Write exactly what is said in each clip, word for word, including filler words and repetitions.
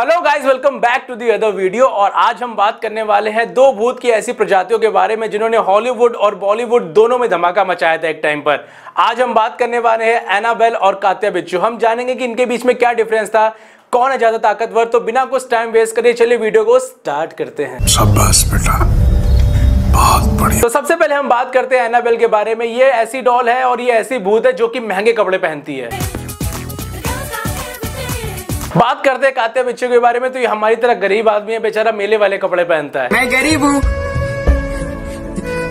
Hello guys, welcome back to the other video. और आज हम बात करने वाले हैं दो भूत की ऐसी प्रजातियों के बारे में जिन्होंने हॉलीवुड और बॉलीवुड दोनों में धमाका मचाया था एक टाइम पर। आज हम बात करने वाले हैं एनाबेल और तात्या बिच्छू। हम जानेंगे कि इनके बीच में क्या डिफरेंस था, कौन है ज्यादा ताकतवर। तो बिना कुछ टाइम वेस्ट करे चलिए वीडियो को स्टार्ट करते हैं। शाबाश बेटा। तो सबसे पहले हम बात करते हैं एनाबेल के बारे में। ये ऐसी डॉल है और ये ऐसी भूत है जो कि महंगे कपड़े पहनती है। बात करते हैं तात्या बिच्छू के बारे में, तो ये हमारी तरह गरीब आदमी है, बेचारा मेले वाले कपड़े पहनता है। मैं गरीब हूँ,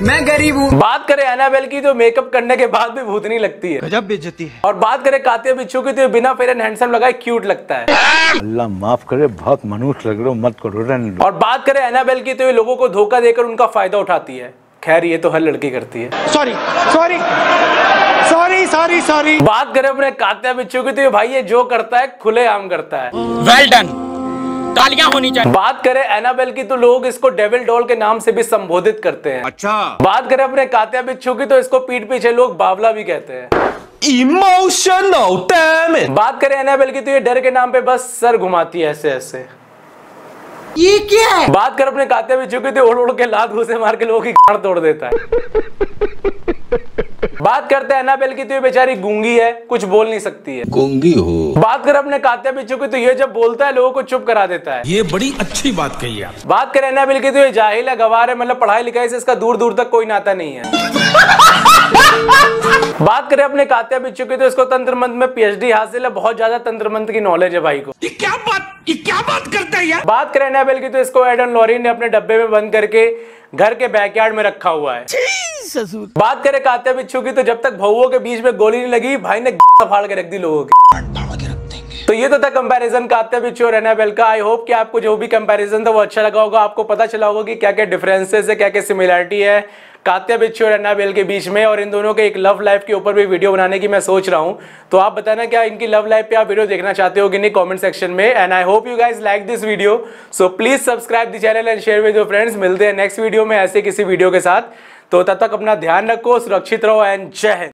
मैं गरीब हूँ। बात करें एनाबेल की तो मेकअप करने के बाद भी भूतनी लगती है, गजब बेइज्जती है। और बात करें तात्या बिच्छू की तो ये बिना फेयर एंड हैंडसम लगाए क्यूट लगता है। अल्लाह माफ करे, बहुत मनुष्य लग रहे हो, मत करो। और बात करें एनाबेल की तो ये लोगों को धोखा देकर उनका फायदा उठाती है। खैर ये तो हर लड़की करती है। Sorry sorry sorry sorry sorry. बात करें अपने तात्या बिच्छू की तो ये भाई ये जो करता है खुलेआम करता है। वेल डन, तालियां होनी चाहिए। बात करें एनाबेल की तो लोग इसको डेविल डॉल के नाम से भी संबोधित करते हैं। अच्छा। बात करें अपने तात्या बिच्छू की तो इसको पीठ पीछे लोग बावला भी कहते हैं। Emotional damn it. बात करें एनाबेल की तो ये डर के नाम पे बस सर घुमाती है ऐसे ऐसे। ये क्या है? बात कर अपने तात्या बिच्छू की तो उड़ उड़ के लात घूसे मार के लोगों की गाड़ तोड़ देता है। बात करते हैं एनाबेल की तो ये बेचारी गूंगी है, कुछ बोल नहीं सकती है। गूंगी हो। बात कर अपने तात्या बिच्छू की तो ये जब बोलता है लोगों को चुप करा देता है। ये बड़ी अच्छी बात कही आप। बात करें एनाबेल की तो ये जाहिल है, गवार है, मतलब पढ़ाई लिखाई से इसका दूर दूर तक कोई नाता नहीं है। बात करें अपने तात्या बिच्छू की तो इसको तंत्र मंत्र में पीएचडी हासिल है, बहुत ज्यादा तंत्र मंत्र की नॉलेज है भाई को। ये क्या बात, ये क्या बात करता है यार। बात करें एनाबेल की तो इसको एडन लॉरिन ने अपने डब्बे में बंद करके घर के बैकयार्ड में रखा हुआ है। बात करें तात्या बिच्छू की तो जब तक भौओं के बीच में गोली नहीं लगी भाई ने फाड़ के रख दी लोगों के। तो ये तो था कंपैरिजन तात्या बिच्छू और एनाबेल का। आई होप कि आपको जो भी कंपैरिजन था वो अच्छा लगा होगा। आपको पता चला होगा कि क्या क्या डिफरेंसेस है, क्या क्या सिमिलरिटी है तात्या बिच्छू और एनाबेल के बीच में। और इन दोनों के एक लव लाइफ के ऊपर भी वीडियो बनाने की मैं सोच रहा हूँ। तो आप बताना क्या इनकी लव लाइफ पे आप वीडियो देखना चाहते हो कि नहीं, कमेंट सेक्शन में। And I hope you guys like this video, so please subscribe the channel and share with your friends. मिलते हैं नेक्स्ट वीडियो में ऐसे किसी वीडियो के साथ। तो तब तक अपना ध्यान रखो, सुरक्षित रहो एंड जय हिंद।